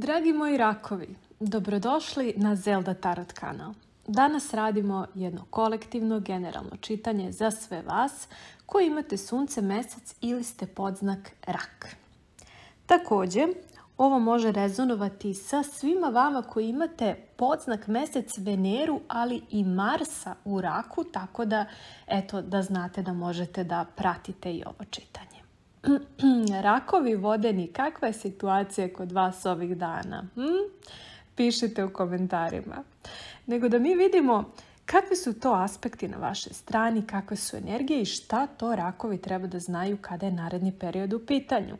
Dragi moji rakovi, dobrodošli na Zelda Tarot kanal. Danas radimo jedno kolektivno generalno čitanje za sve vas koji imate sunce, mesec ili ste podznak rak. Također, ovo može rezonovati sa svima vama koji imate podznak mesec, Veneru, ali i Marsa u raku, tako da, eto, da znate da možete da pratite i ovo čitanje. Rakovi vodeni, kakva je situacija kod vas ovih dana? Pišite u komentarima. Nego da mi vidimo kakvi su to aspekti na vašoj strani, kakve su energije i šta to rakovi treba da znaju kada je naredni period u pitanju.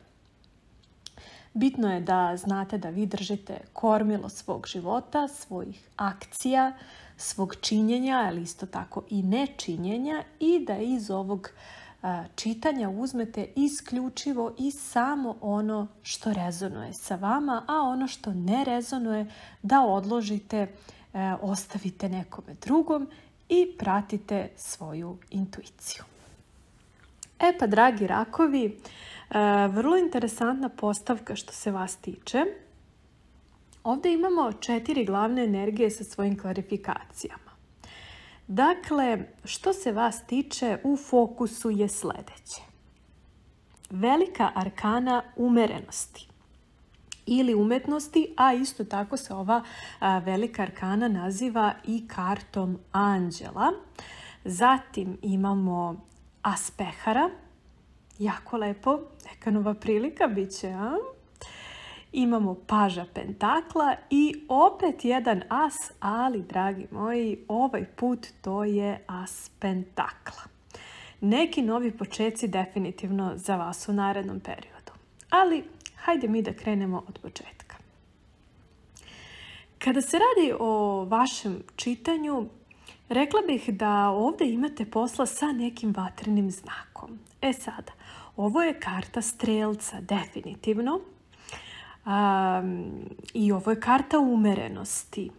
Bitno je da znate da vi držite kormilo svog života, svojih akcija, svog činjenja, ali isto tako i nečinjenja i da iz ovog čitanja uzmete isključivo i samo ono što rezonuje sa vama, a ono što ne rezonuje da odložite, ostavite nekome drugom i pratite svoju intuiciju. E pa, dragi rakovi, vrlo interesantna postavka što se vas tiče. Ovdje imamo 4 glavne energije sa svojim klarifikacijama. Dakle, što se vas tiče, u fokusu je sljedeće. Velika arkana umerenosti ili umetnosti, a isto tako se ova velika arkana naziva i kartom anđela. Zatim imamo As pehara, jako lepo, neka nova prilika bit će, a? Imamo paža pentakla i opet jedan as, ali, dragi moji, ovaj put to je as pentakla. Neki novi počeci definitivno za vas u narednom periodu. Ali, hajde mi da krenemo od početka. Kada se radi o vašem čitanju, rekla bih da ovdje imate posla sa nekim vatrenim znakom. E sada, ovo je karta strelca, definitivno. I ovo je karta umerenosti.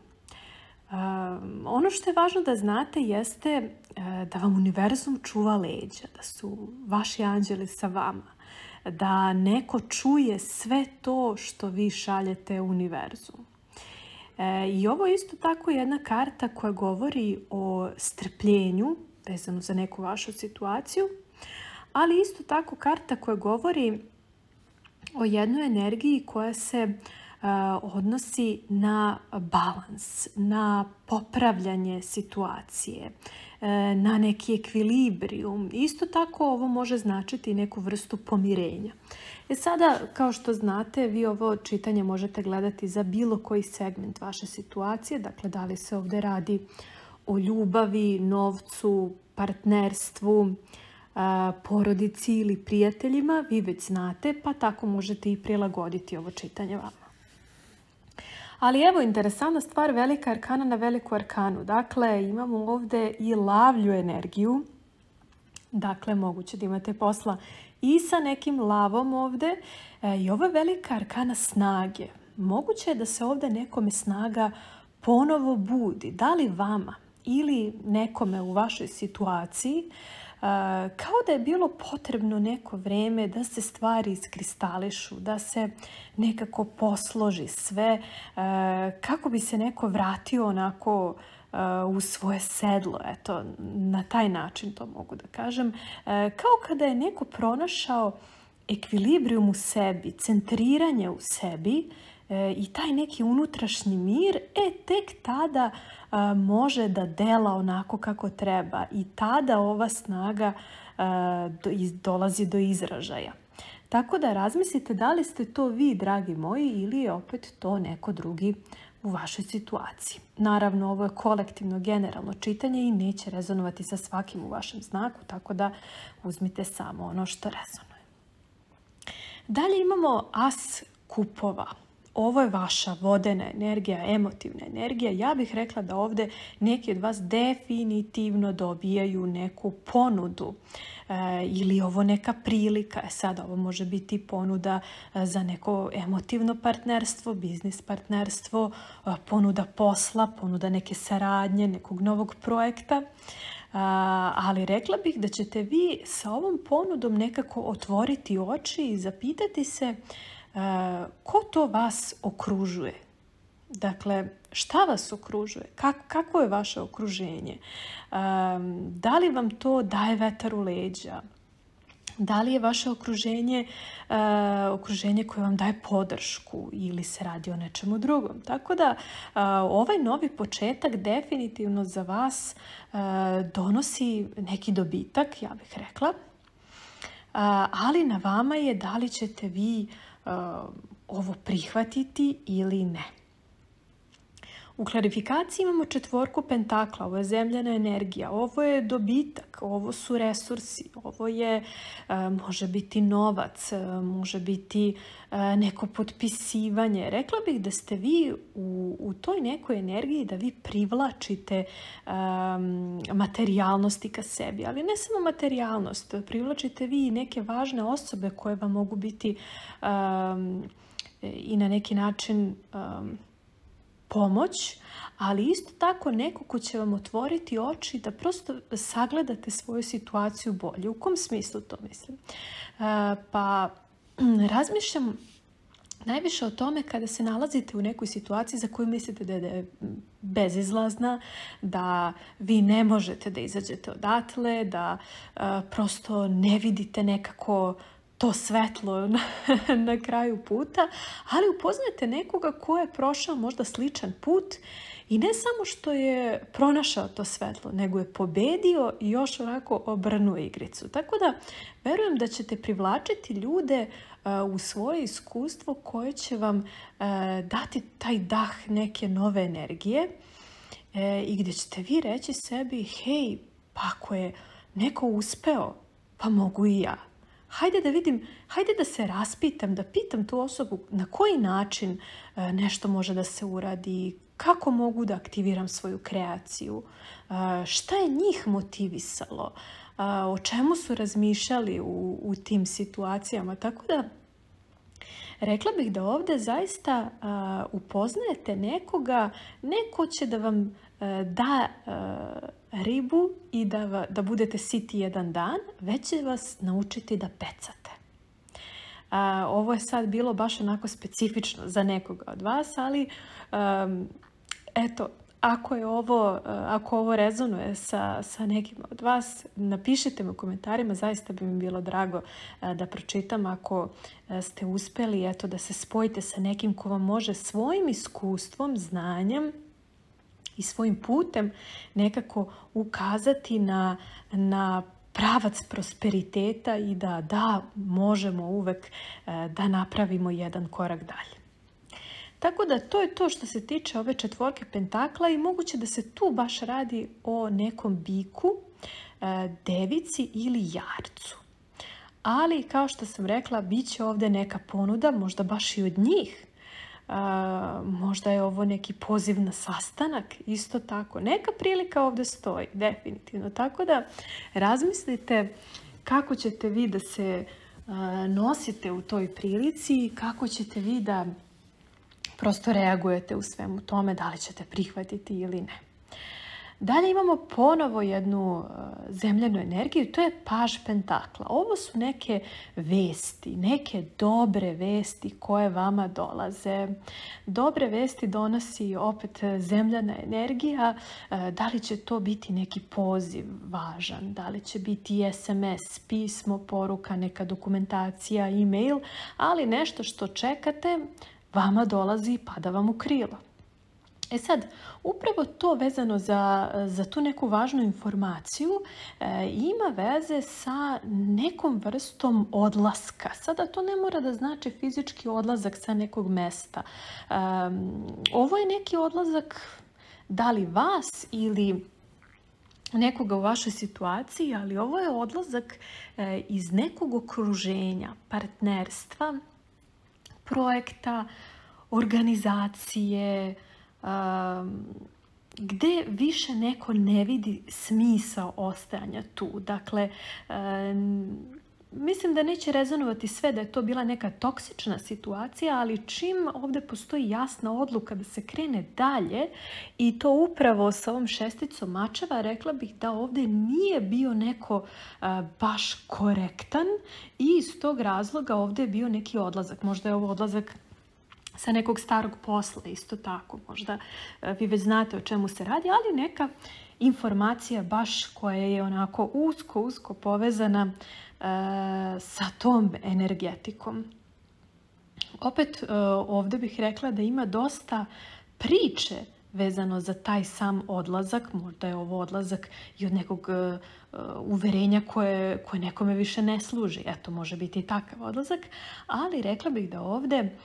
Ono što je važno da znate jeste da vam univerzum čuva leđa, da su vaši anđeli sa vama, da neko čuje sve to što vi šaljete u univerzum. I ovo je isto tako jedna karta koja govori o strpljenju, vezano za neku vašu situaciju, ali isto tako karta koja govori o jednoj energiji koja se odnosi na balans, na popravljanje situacije, na neki ekvilibrijum. Isto tako ovo može značiti neku vrstu pomirenja. E sada, kao što znate, vi ovo čitanje možete gledati za bilo koji segment vaše situacije. Dakle, da li se ovdje radi o ljubavi, novcu, partnerstvu, porodici ili prijateljima, vi već znate, pa tako možete i prilagoditi ovo čitanje vama. Ali evo, interesantna stvar, velika arkana na veliku arkanu. Dakle, imamo ovdje i lavlju energiju. Dakle, moguće da imate posla i sa nekim lavom ovdje. I ovo je velika arkana snage. Moguće je da se ovdje nekome snaga ponovo budi. Da li vama ili nekome u vašoj situaciji, kao da je bilo potrebno neko vrijeme da se stvari iskristališu, da se nekako posloži sve, kako bi se neko vratio onako u svoje sedlo. Eto, na taj način to mogu da kažem. Kao kada je neko pronašao ekvilibrijum u sebi, centriranje u sebi i taj neki unutrašnji mir, tek tada može da dela onako kako treba i tada ova snaga dolazi do izražaja. Tako da razmislite da li ste to vi, dragi moji, ili je opet to neko drugi u vašoj situaciji. Naravno, ovo je kolektivno generalno čitanje i neće rezonovati sa svakim u vašem znaku, tako da uzmite samo ono što rezonuje. Dalje imamo as kupova. Ovo je vaša vodena energija, emotivna energija. Ja bih rekla da ovdje neki od vas definitivno dobijaju neku ponudu ili ovo neka prilika. Sada ovo može biti ponuda za neko emotivno partnerstvo, biznis partnerstvo, ponuda posla, ponuda neke saradnje, nekog novog projekta. Ali rekla bih da ćete vi sa ovom ponudom nekako otvoriti oči i zapitati se ko to vas okružuje? Dakle, šta vas okružuje? Kako je vaše okruženje? Da li vam to daje vetar u leđa? Da li je vaše okruženje okruženje koje vam daje podršku ili se radi o nečemu drugom? Tako da ovaj novi početak definitivno za vas donosi neki dobitak, ja bih rekla. Ali na vama je da li ćete vi ovo prihvatiti ili ne. U klarifikaciji imamo četvorku pentakla, ovo je zemljana energija, ovo je dobitak, ovo su resursi, ovo je, može biti novac, može biti neko potpisivanje. Rekla bih da ste vi u toj nekoj energiji da vi privlačite materijalnosti ka sebi, ali ne samo materijalnost, privlačite vi i neke važne osobe koje vam mogu biti i na neki način pomoć, ali isto tako neko ko će vam otvoriti oči da prosto sagledate svoju situaciju bolje. U kom smislu to mislim? Pa razmišljam najviše o tome kada se nalazite u nekoj situaciji za koju mislite da je bezizlazna, da vi ne možete da izađete odatle, da prosto ne vidite nekako to svetlo na kraju puta, ali upoznajte nekoga ko je prošao možda sličan put i ne samo što je pronašao to svetlo, nego je pobedio i još onako obrnuo igricu. Tako da verujem da ćete privlačiti ljude u svoje iskustvo koje će vam dati taj dah neke nove energije i gdje ćete vi reći sebi, hej, pa ako je neko uspeo, pa mogu i ja. Hajde da vidim, hajde da se raspitam, da pitam tu osobu na koji način nešto može da se uradi, kako mogu da aktiviram svoju kreaciju, šta je njih motivisalo, o čemu su razmišljali u tim situacijama. Tako da rekla bih da ovdje zaista upoznajete nekoga, neko će da vam da ribu i da budete siti jedan dan, već će vas naučiti da pecate. Ovo je sad bilo baš onako specifično za nekoga od vas, ali eto, ako ovo rezonuje sa nekima od vas, napišite mi u komentarima, zaista bi mi bilo drago da pročitam ako ste uspjeli eto, da se spojite sa nekim ko vam može svojim iskustvom, znanjem i svojim putem nekako ukazati na pravac prosperiteta i da možemo uvek da napravimo jedan korak dalje. Tako da to je to što se tiče ove četvorke pentakla i moguće da se tu baš radi o nekom biku, devici ili jarcu. Ali kao što sam rekla, bit će ovdje neka ponuda, možda baš i od njih. Možda je ovo neki poziv na sastanak, isto tako. Neka prilika ovdje stoji, definitivno. Tako da razmislite kako ćete vi da se nosite u toj prilici i kako ćete vi da prosto reagujete u svemu tome, da li ćete prihvatiti ili ne. Dalje imamo ponovo jednu zemljanu energiju, to je paž pentakla. Ovo su neke vesti, neke dobre vesti koje vama dolaze. Dobre vesti donosi opet zemljana energija. Da li će to biti neki poziv važan, da li će biti SMS, pismo, poruka, neka dokumentacija, e-mail, ali nešto što čekate vama dolazi i pada vam u krilo. E sad, upravo to vezano za tu neku važnu informaciju ima veze sa nekom vrstom odlaska. Sada to ne mora da znači fizički odlazak sa nekog mesta. Ovo je neki odlazak da li vas ili nekoga u vašoj situaciji, ali ovo je odlazak iz nekog okruženja, partnerstva, projekta, organizacije, gdje više neko ne vidi smisao ostajanja tu. Dakle, mislim mislim da neće rezonovati sve, da je to bila neka toksična situacija, ali čim ovdje postoji jasna odluka da se krene dalje, i to upravo sa ovom šesticom mačeva, rekla bih da ovdje nije bio neko baš korektan i iz tog razloga ovdje je bio neki odlazak. Možda je ovo odlazak sa nekog starog posla, isto tako. Možda vi već znate o čemu se radi, ali neka informacija baš koja je onako usko povezana sa tom energetikom. Opet ovdje bih rekla da ima dosta priče vezano za taj sam odlazak. Možda je ovo odlazak i od nekog uverenja koje nekome više ne služi. Eto, može biti i takav odlazak, ali rekla bih da ovdje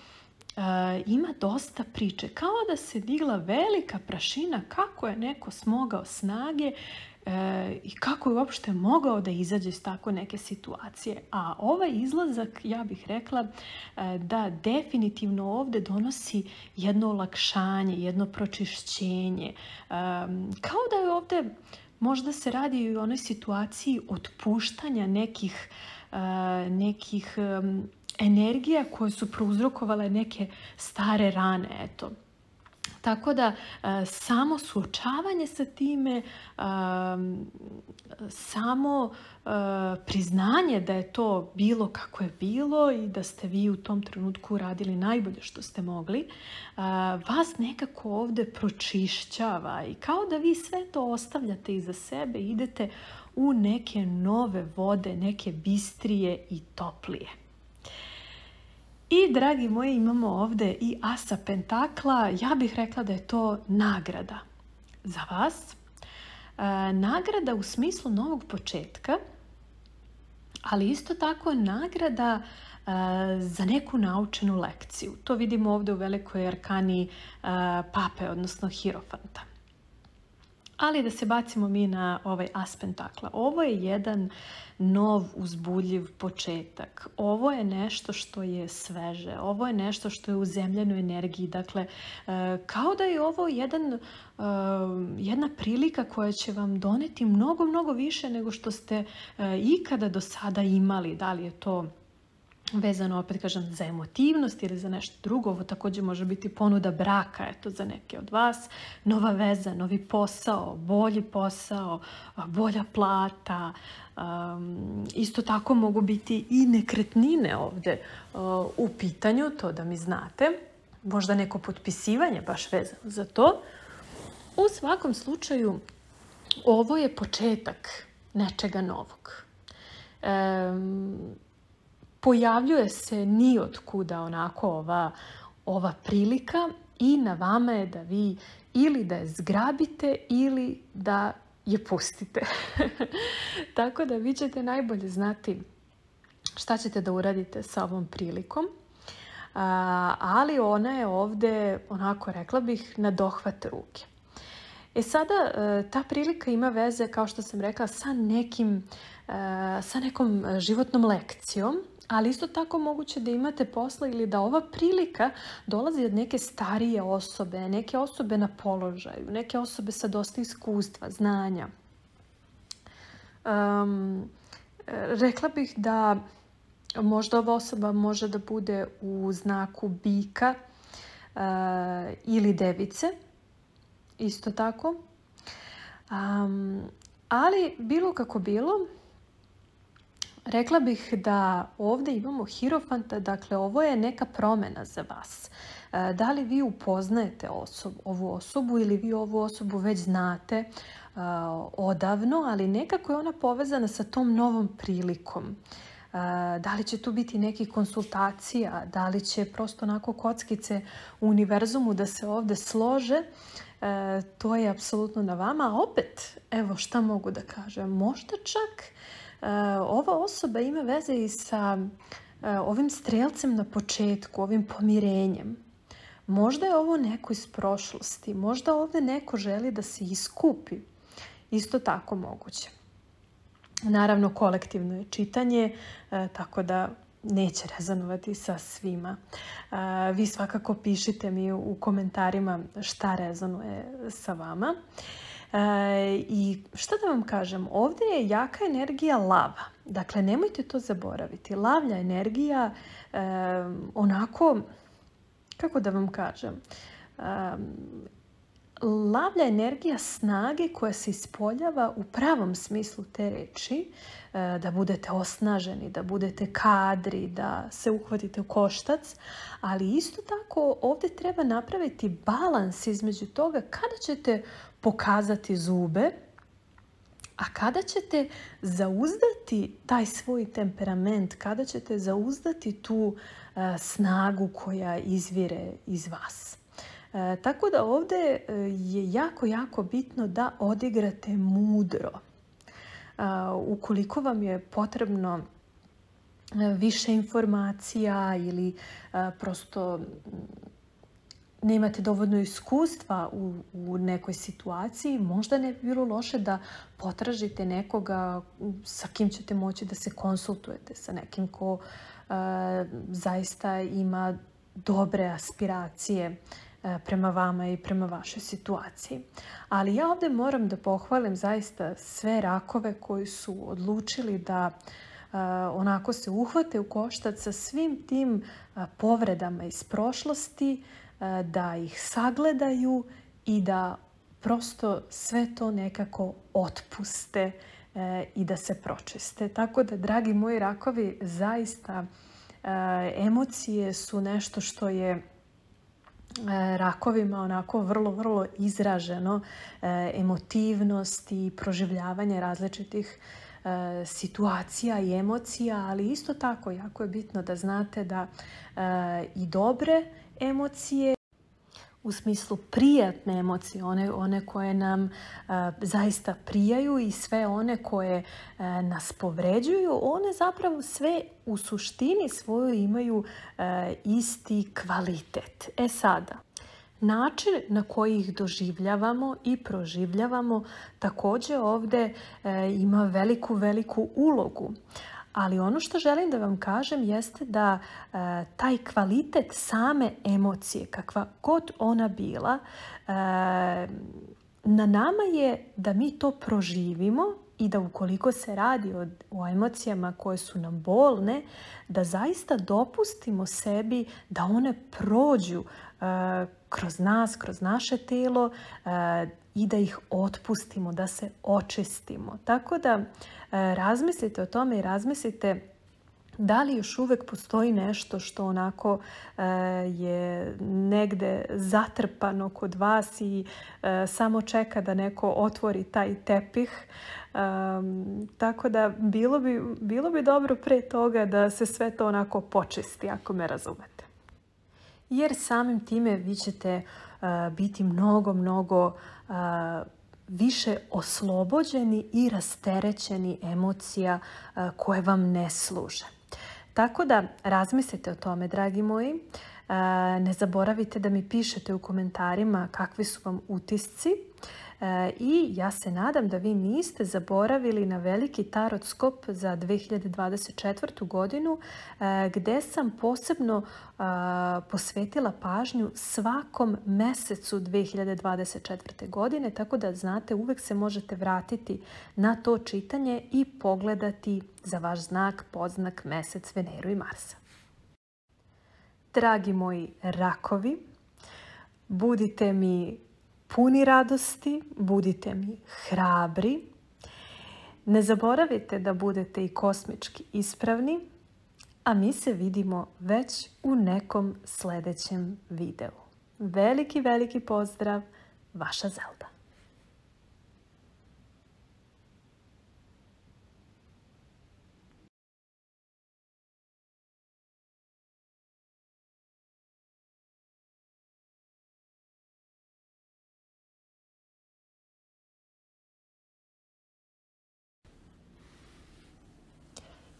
ima dosta priče. Kao da se digla velika prašina kako je neko smogao snage i kako je uopšte mogao da izađe iz tako neke situacije. A ovaj izlazak, ja bih rekla da definitivno ovdje donosi jedno olakšanje, jedno pročišćenje. Kao da je ovdje, možda se radi i o onoj situaciji otpuštanja nekih energija koje su prouzrokovale neke stare rane, eto. Tako da samo suočavanje sa time, samo priznanje da je to bilo kako je bilo i da ste vi u tom trenutku radili najbolje što ste mogli, vas nekako ovdje pročišćava i kao da vi sve to ostavljate iza sebe i idete u neke nove vode, neke bistrije i toplije. I, dragi moji, imamo ovdje i Asa pentakla. Ja bih rekla da je to nagrada za vas. Nagrada u smislu novog početka, ali isto tako nagrada za neku naučenu lekciju. To vidimo ovdje u velikoj arkani pape, odnosno hirofanta. Ali da se bacimo mi na ovaj as pentakla. Ovo je jedan nov uzbudljiv početak. Ovo je nešto što je sveže. Ovo je nešto što je u zemljenoj energiji. Dakle, kao da je ovo jedna prilika koja će vam doneti mnogo više nego što ste ikada do sada imali. Da li je to vezano, opet kažem, za emotivnost ili za nešto drugo. Ovo također može biti ponuda braka, eto, za neke od vas. Nova veza, novi posao, bolji posao, bolja plata. Isto tako mogu biti i nekretnine ovdje u pitanju, to da mi znate. Možda neko potpisivanje baš vezano za to. U svakom slučaju, ovo je početak nečega novog. Pojavljuje se ni od kuda onako ova prilika i na vama je da vi ili da je zgrabite ili da je pustite. Tako da vi ćete najbolje znati šta ćete da uradite sa ovom prilikom. Ali ona je ovdje, onako rekla bih, na dohvat ruke. E sada, ta prilika ima veze, kao što sam rekla, sa nekom životnom lekcijom. Ali isto tako moguće da imate posla ili da ova prilika dolazi od neke starije osobe, neke osobe na položaju, neke osobe sa dosta iskustva, znanja. Rekla bih da možda ova osoba može da bude u znaku bika ili device, isto tako. Ali bilo kako bilo, rekla bih da ovdje imamo hirofanta, dakle ovo je neka promjena za vas. Da li vi upoznajete ovu osobu ili vi ovu osobu već znate odavno, ali nekako je ona povezana sa tom novom prilikom. Da li će tu biti nekih konsultacija, da li će prosto onako kockice u univerzumu da se ovdje slože, to je apsolutno na vama. A opet, evo šta mogu da kažem, možda čak ova osoba ima veze i sa ovim strelcem na početku, ovim pomirenjem. Možda je ovo neko iz prošlosti, možda ovdje neko želi da se iskupi. Isto tako moguće. Naravno, kolektivno je čitanje, tako da neće rezonovati sa svima. Vi svakako pišite mi u komentarima šta rezonuje sa vama. I što da vam kažem, ovdje je jaka energija lava. Dakle, nemojte to zaboraviti. Lavlja energija, onako, kako da vam kažem, lavlja energija snage koja se ispoljava u pravom smislu te reči, da budete osnaženi, da budete kadri, da se uhvatite u koštac, ali isto tako ovdje treba napraviti balans između toga kada ćete pokazati zube, a kada ćete zauzdati taj svoj temperament, kada ćete zauzdati tu snagu koja izvire iz vas. Tako da ovdje je jako, jako bitno da odigrate mudro. Ukoliko vam je potrebno više informacija ili prosto nemate dovoljno iskustva u nekoj situaciji, možda ne bi bilo loše da potražite nekoga sa kim ćete moći da se konsultujete, sa nekim ko zaista ima dobre aspiracije prema vama i prema vašoj situaciji. Ali ja ovdje moram da pohvalim zaista sve rakove koji su odlučili da onako se uhvate u koštac sa svim tim povredama iz prošlosti, da ih sagledaju i da prosto sve to nekako otpuste i da se pročiste. Tako da, dragi moji rakovi, zaista emocije su nešto što je rakovima onako vrlo, vrlo izraženo, emotivnost i proživljavanje različitih situacija i emocija, ali isto tako jako je bitno da znate da i dobre emocije, u smislu prijatne emocije, one koje nam zaista prijaju i sve one koje nas povređuju, one zapravo sve u suštini svoju imaju isti kvalitet. E sada, način na koji ih doživljavamo i proživljavamo također ovdje ima veliku, veliku ulogu. Ali ono što želim da vam kažem jeste da taj kvalitet same emocije, kakva god ona bila, na nama je da mi to proživimo i da ukoliko se radi o emocijama koje su nam bolne, da zaista dopustimo sebi da one prođu kroz nas, kroz naše telo i da ih otpustimo, da se očistimo. Tako da razmislite o tome i razmislite da li još uvijek postoji nešto što onako je negde zatrpano kod vas i samo čeka da neko otvori taj tepih. Tako da bilo bi dobro pre toga da se sve to onako počisti, ako me razumete. Jer samim time vi ćete biti mnogo, mnogo više oslobođeni i rasterećeni emocija koje vam ne služe. Tako da razmislite o tome, dragi moji. Ne zaboravite da mi pišete u komentarima kakvi su vam utisci. I ja se nadam da vi niste zaboravili na veliki tarotskop za 2024. godinu, gdje sam posebno posvetila pažnju svakom mjesecu 2024. godine, tako da znate, uvijek se možete vratiti na to čitanje i pogledati za vaš znak, podznak, mjesec, Veneru i Marsa. Dragi moji rakovi, budite mi puni radosti, budite mi hrabri. Ne zaboravite da budete i kosmički ispravni, a mi se vidimo već u nekom sljedećem videu. Veliki, veliki pozdrav, vaša Zelda.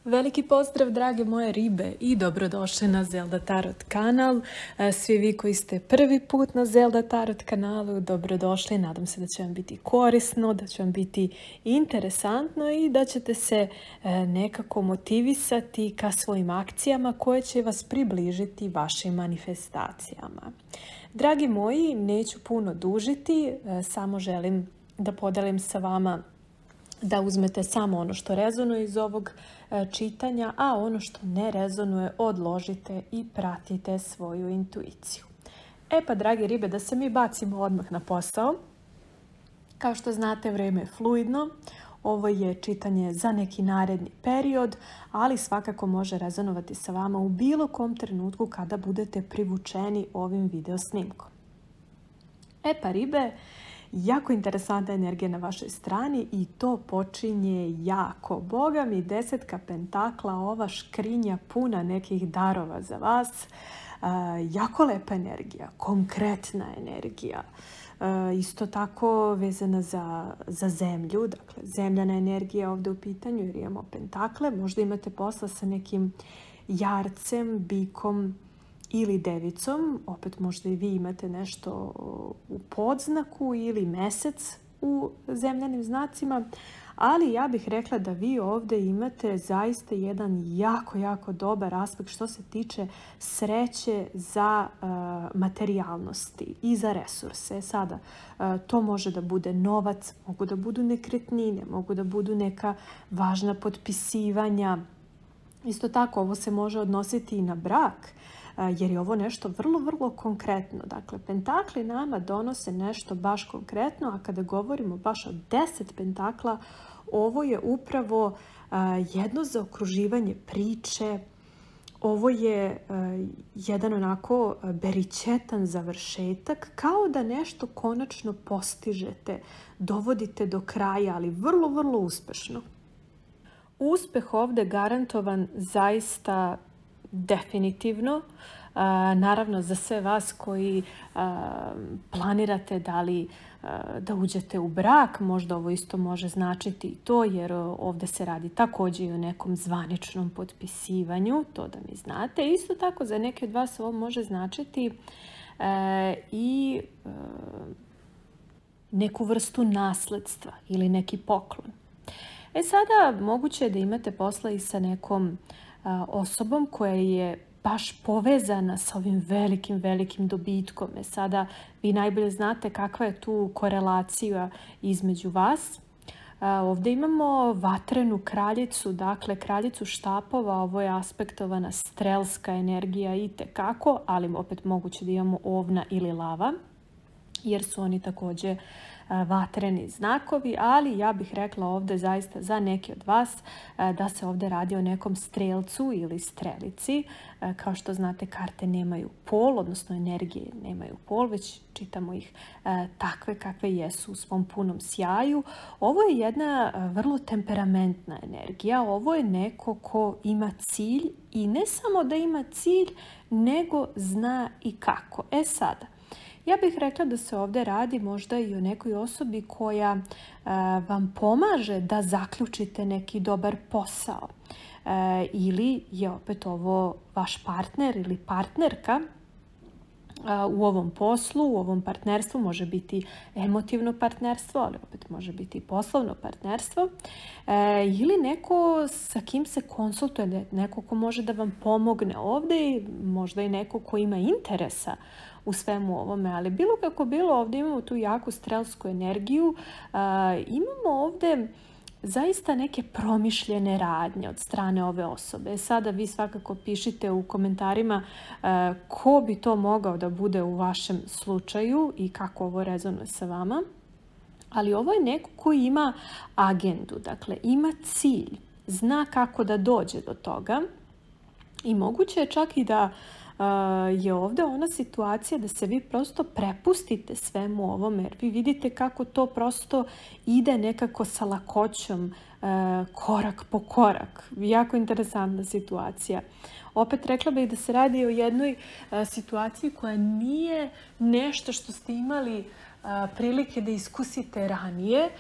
Veliki pozdrav, drage moje ribe, i dobrodošli na Zelda Tarot kanal. Svi vi koji ste prvi put na Zelda Tarot kanalu, dobrodošli. Nadam se da će vam biti korisno, da će vam biti interesantno i da ćete se nekako motivisati ka svojim akcijama koje će vas približiti vašim manifestacijama. Dragi moji, neću puno dužiti, samo želim da podelim sa vama, da uzmete samo ono što rezonuje iz ovog čitanja, a ono što ne rezonuje odložite i pratite svoju intuiciju. E pa, dragi ribe, da se mi bacimo odmah na posao. Kao što znate, vreme je fluidno. Ovo je čitanje za neki naredni period, ali svakako može rezonovati sa vama u bilo kom trenutku kada budete privučeni ovim video snimkom. E pa, ribe, jako interesantna energija na vašoj strani i to počinje jako. Boga mi, 10 pentakla, ova škrinja puna nekih darova za vas. Jako lepa energija, konkretna energija. Isto tako vezana za zemlju, dakle zemljana energija ovdje u pitanju jer imamo pentakle. Možda imate posla sa nekim jarcem, bikom ili devicom. Opet možda i vi imate nešto u podznaku ili mesec u zemljanim znacima. Ali ja bih rekla da vi ovdje imate zaista jedan jako, jako dobar aspekt što se tiče sreće za materijalnosti i za resurse. Sada, to može da bude novac, mogu da budu nekretnine, mogu da budu neka važna potpisivanja. Isto tako, ovo se može odnositi i na brak, jer je ovo nešto vrlo, vrlo konkretno. Dakle, pentakli nama donose nešto baš konkretno, a kada govorimo baš o 10 pentakla, ovo je upravo jedno zaokruživanje priče, ovo je jedan onako beričetan završetak, kao da nešto konačno postižete, dovodite do kraja, ali vrlo, vrlo uspešno. Uspeh ovdje garantovan zaista definitivno, naravno za sve vas koji planirate da uđete u brak, možda ovo isto može značiti i to, jer ovdje se radi također i o nekom zvaničnom potpisivanju, to da mi znate. Isto tako za neke od vas ovo može značiti i neku vrstu nasledstva ili neki poklon. E sada, moguće je da imate posla i sa nekom osobom koja je baš povezana sa ovim velikim, velikim dobitkom. E sada, vi najbolje znate kakva je tu korelacija između vas. Ovdje imamo vatrenu kraljicu, dakle kraljicu štapova, ovo je aspektovana strelska energija i tekako, ali opet moguće da imamo ovna ili lava, jer su oni također vatreni znakovi, ali ja bih rekla ovdje zaista za neki od vas da se ovdje radi o nekom strelcu ili strelici. Kao što znate, karte nemaju pol, odnosno energije nemaju pol, već čitamo ih takve kakve jesu u svom punom sjaju. Ovo je jedna vrlo temperamentna energija, ovo je neko ko ima cilj i ne samo da ima cilj, nego zna i kako. E sada, ja bih rekla da se ovdje radi možda i o nekoj osobi koja vam pomaže da zaključite neki dobar posao. Ili je opet ovo vaš partner ili partnerka u ovom poslu, u ovom partnerstvu. Može biti emotivno partnerstvo, ali opet može biti i poslovno partnerstvo. Ili neko sa kim se konsultuje, neko ko može da vam pomogne ovdje, možda i neko ko ima interesa u svemu ovome, ali bilo kako bilo, ovdje imamo tu jaku strelsku energiju. Imamo ovdje zaista neke promišljene radnje od strane ove osobe. Sada vi svakako pišite u komentarima ko bi to mogao da bude u vašem slučaju i kako ovo rezonuje sa vama. Ali ovo je neko koji ima agendu, dakle ima cilj, zna kako da dođe do toga i moguće je čak i da je ovdje ona situacija da se vi prosto prepustite svemu ovome, jer vi vidite kako to prosto ide nekako sa lakoćom, korak po korak. Jako interesantna situacija. Opet rekla bih da se radi o jednoj situaciji koja nije nešto što ste imali prilike da iskusite ranije,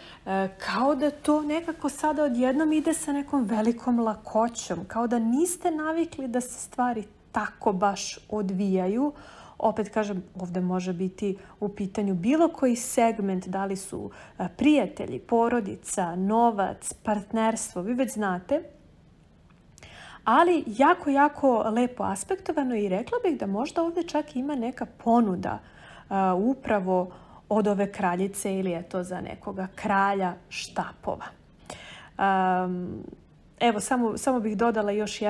kao da to nekako sada odjednom ide sa nekom velikom lakoćom, kao da niste navikli da se stvari tako baš odvijaju. Opet kažem, ovdje može biti u pitanju bilo koji segment, da li su prijatelji, porodica, novac, partnerstvo, vi već znate. Ali jako, jako lepo aspektovano i rekla bih da možda ovdje čak ima neka ponuda upravo od ove kraljice ili eto za nekoga kralja štapova. Evo, samo bih dodala još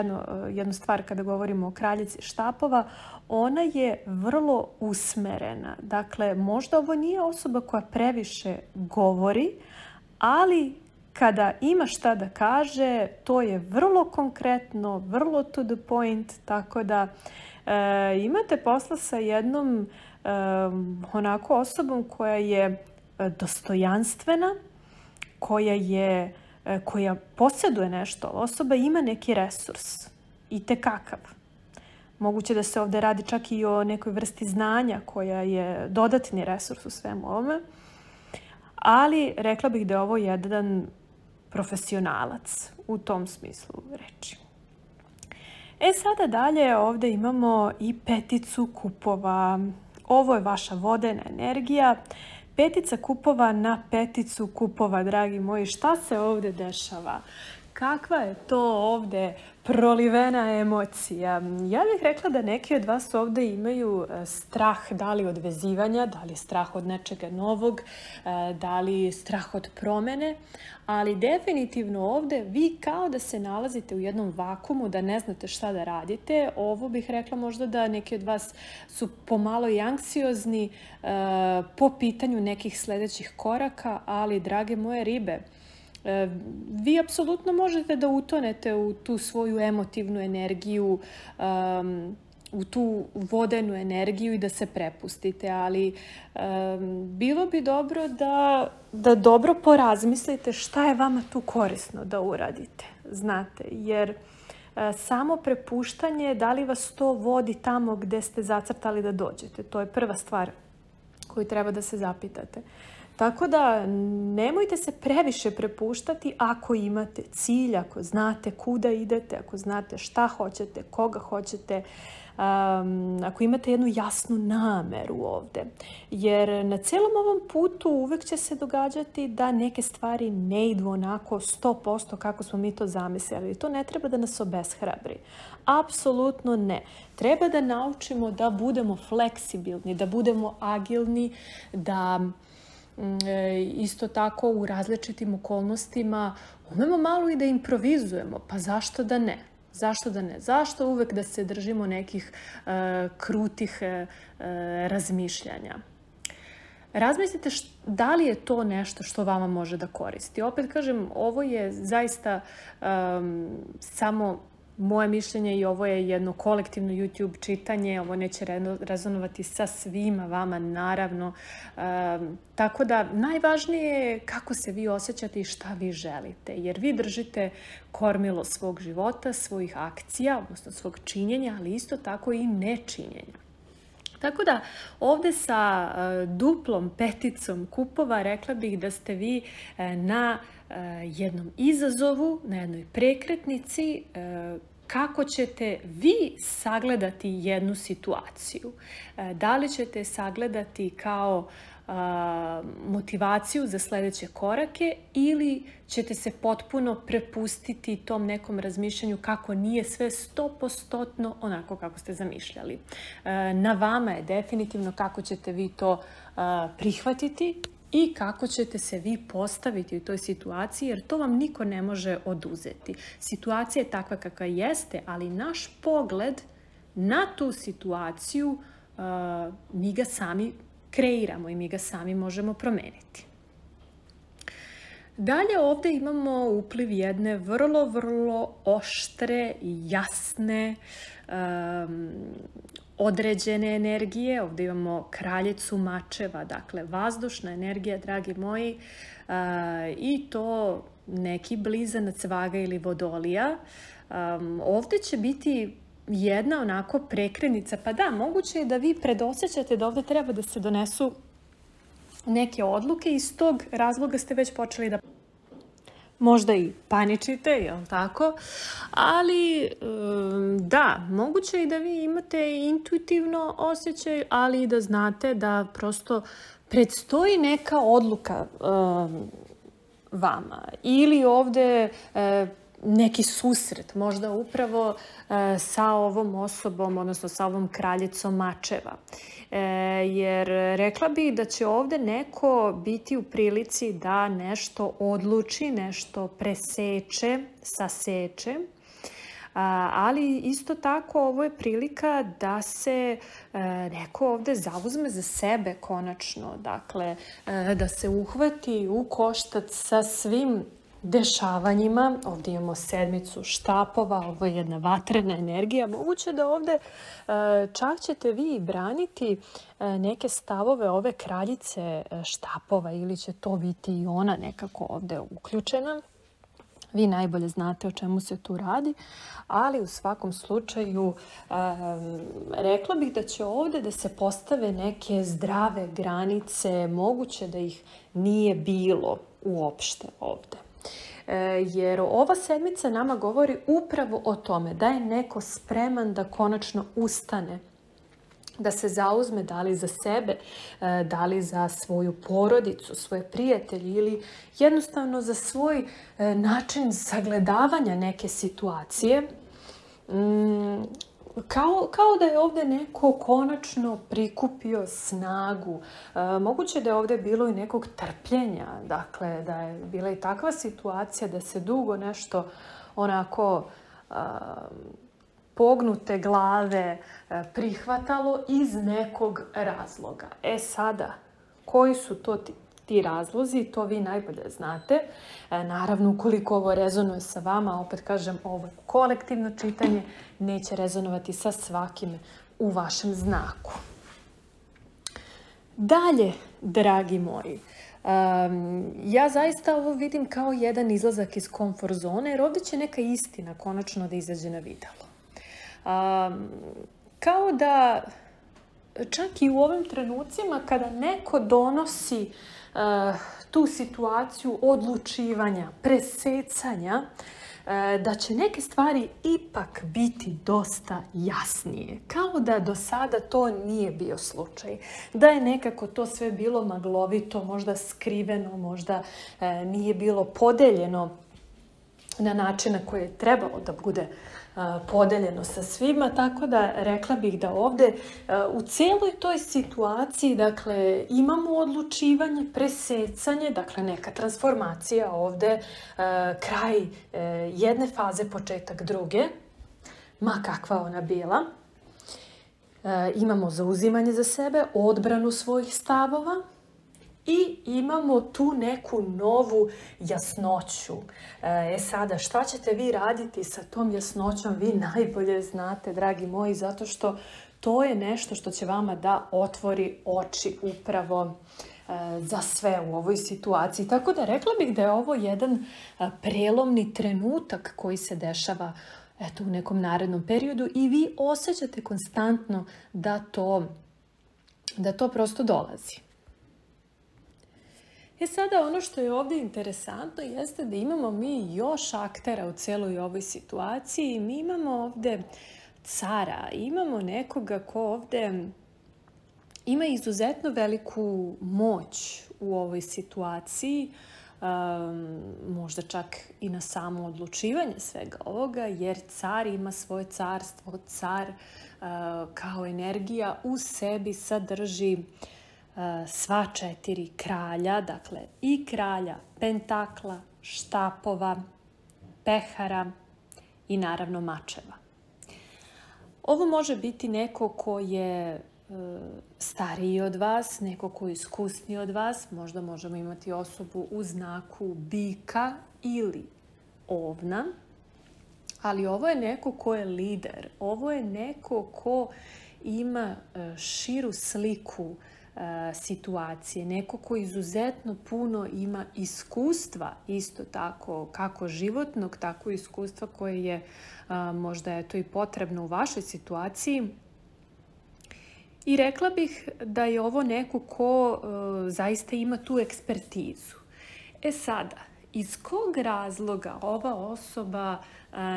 jednu stvar kada govorimo o kraljici štapova. Ona je vrlo usmerena. Dakle, možda ovo nije osoba koja previše govori, ali kada ima šta da kaže, to je vrlo konkretno, vrlo to the point, tako da imate posla sa jednom onako osobom koja je dostojanstvena, koja posjeduje nešto. Osoba ima neki resurs i tekakav. Moguće da se ovdje radi čak i o nekoj vrsti znanja koja je dodatni resurs u svemu ovome. Ali rekla bih da je ovo jedan profesionalac u tom smislu reči. E sada dalje ovdje imamo i peticu kupova. Ovo je vaša vodena energija. Petica kupova na peticu kupova, dragi moji. Šta se ovdje dešava? Kakva je to ovdje prolivena emocija? Ja bih rekla da neki od vas ovdje imaju strah, da li od vezivanja, da li strah od nečega novog, da li strah od promjene, ali definitivno ovdje vi kao da se nalazite u jednom vakumu, da ne znate šta da radite. Ovo bih rekla možda da neki od vas su pomalo i anksiozni po pitanju nekih sljedećih koraka, ali drage moje ribe, vi apsolutno možete da utonete u tu svoju emotivnu energiju, u tu vodenu energiju i da se prepustite, ali bilo bi dobro da dobro porazmislite šta je vama tu korisno da uradite, znate, jer samo prepuštanje, da li vas to vodi tamo gdje ste zacrtali da dođete, to je prva stvar koju treba da se zapitate. Tako da nemojte se previše prepuštati ako imate cilj, ako znate kuda idete, ako znate šta hoćete, koga hoćete, ako imate jednu jasnu nameru ovdje. Jer na cijelom ovom putu uvijek će se događati da neke stvari ne idu onako 100% kako smo mi to zamislili. To ne treba da nas obeshrabri. Apsolutno ne. Treba da naučimo da budemo fleksibilni, da budemo agilni, da isto tako u različitim okolnostima umemo malo i da improvizujemo. Pa zašto da ne? Zašto da ne? Zašto uvek da se držimo nekih krutih razmišljanja? Razmislite da li je to nešto što vama može da koristi. Opet kažem, ovo je zaista samo moje mišljenje i ovo je jedno kolektivno YouTube čitanje, ovo neće rezonovati sa svima vama, naravno. Tako da najvažnije je kako se vi osjećate i šta vi želite, jer vi držite kormilo svog života, svojih akcija, odnosno svog činjenja, ali isto tako i nečinjenja. Tako da ovdje sa duplom peticom kupova rekla bih da ste vi na jednom izazovu, na jednoj prekretnici, kako ćete vi sagledati jednu situaciju. Da li ćete sagledati kao motivaciju za sljedeće korake ili ćete se potpuno prepustiti tom nekom razmišljanju kako nije sve 100% onako kako ste zamišljali. Na vama je definitivno kako ćete vi to prihvatiti i kako ćete se vi postaviti u toj situaciji, jer to vam niko ne može oduzeti. Situacija je takva kakva jeste, ali naš pogled na tu situaciju mi ga sami kreiramo i mi ga sami možemo promijeniti. Dalje ovdje imamo upliv jedne vrlo, vrlo oštre i jasne određene energije. Ovdje imamo kraljicu mačeva, dakle vazdušna energija, dragi moji, i to neki blizanac, vaga ili vodolija. Ovdje će biti jedna onako prekrenica, pa da, moguće je da vi predosećate da ovdje treba da se donesu neke odluke, iz tog razloga ste već počeli da možda i paničite, jel tako? Ali da, moguće je da vi imate intuitivno osjećaj, ali i da znate da prosto predstoji neka odluka vama. Ili ovdje neki susret, možda upravo sa ovom osobom, odnosno sa ovom kraljicom mačeva. Jer rekla bih da će ovdje neko biti u prilici da nešto odluči, nešto preseče, saseče. Ali isto tako ovo je prilika da se neko ovdje zauzme za sebe konačno. Dakle, da se uhvati u koštac sa svim dešavanjima. Ovdje imamo sedmicu štapova, ovo je jedna vatrena energija. Moguće da ovdje čak ćete vi braniti neke stavove ove kraljice štapova ili će to biti i ona nekako ovdje uključena. Vi najbolje znate o čemu se tu radi, ali u svakom slučaju rekla bih da će ovdje da se postave neke zdrave granice, moguće da ih nije bilo uopšte ovdje. Jer ova sedmica nama govori upravo o tome da je neko spreman da konačno ustane, da se zauzme da li za sebe, da li za svoju porodicu, svoje prijatelje ili jednostavno za svoj način sagledavanja neke situacije. Kao da je ovdje neko konačno prikupio snagu. Moguće da je ovdje bilo i nekog trpljenja, dakle da je bila i takva situacija da se dugo nešto onako pognute glave prihvatalo iz nekog razloga. E sada, koji su to ti razlozi, to vi najbolje znate. Naravno, ukoliko ovo rezonuje sa vama, opet kažem, ovo je kolektivno čitanje, neće rezonovati sa svakim u vašem znaku. Dalje, dragi moji, ja zaista ovo vidim kao jedan izlazak iz komfort zone, jer ovdje će neka istina konačno da izađe na vidjelo. Kao da čak i u ovim trenucima kada neko donosi tu situaciju odlučivanja, presecanja, da će neke stvari ipak biti dosta jasnije. Kao da do sada to nije bio slučaj. Da je nekako to sve bilo maglovito, možda skriveno, možda nije bilo podeljeno na način na koji je trebalo da bude podeljeno sa svima, tako da rekla bih da ovdje u cijeloj toj situaciji, dakle, imamo odlučivanje, presecanje, dakle neka transformacija ovdje, kraj jedne faze, početak druge, ma kakva ona bila. Imamo zauzimanje za sebe, odbranu svojih stavova, i imamo tu neku novu jasnoću. E sada, šta ćete vi raditi sa tom jasnoćom, vi najbolje znate, dragi moji, zato što to je nešto što će vama da otvori oči upravo za sve u ovoj situaciji. Tako da rekla bih da je ovo jedan prelomni trenutak koji se dešava u nekom narednom periodu i vi osjećate konstantno da to prosto dolazi. E sada, ono što je ovdje interesantno jeste da imamo mi još aktera u cijeloj ovoj situaciji. Mi imamo ovdje cara, imamo nekoga ko ovdje ima izuzetno veliku moć u ovoj situaciji, možda čak i na samo odlučivanje svega ovoga, jer car ima svoje carstvo, car kao energija u sebi sadrži sva četiri kralja, dakle i kralja pentakla, štapova, pehara i naravno mačeva. Ovo može biti neko ko je stariji od vas, neko ko je iskusniji od vas, možda možemo imati osobu u znaku bika ili ovna, ali ovo je neko ko je lider, ovo je neko ko ima širu sliku situacije, neko koji izuzetno puno ima iskustva, isto tako kako životnog, tako i iskustva koje je možda je to i potrebno u vašoj situaciji. I rekla bih da je ovo neko ko zaista ima tu ekspertizu. E sada, iz kog razloga ova osoba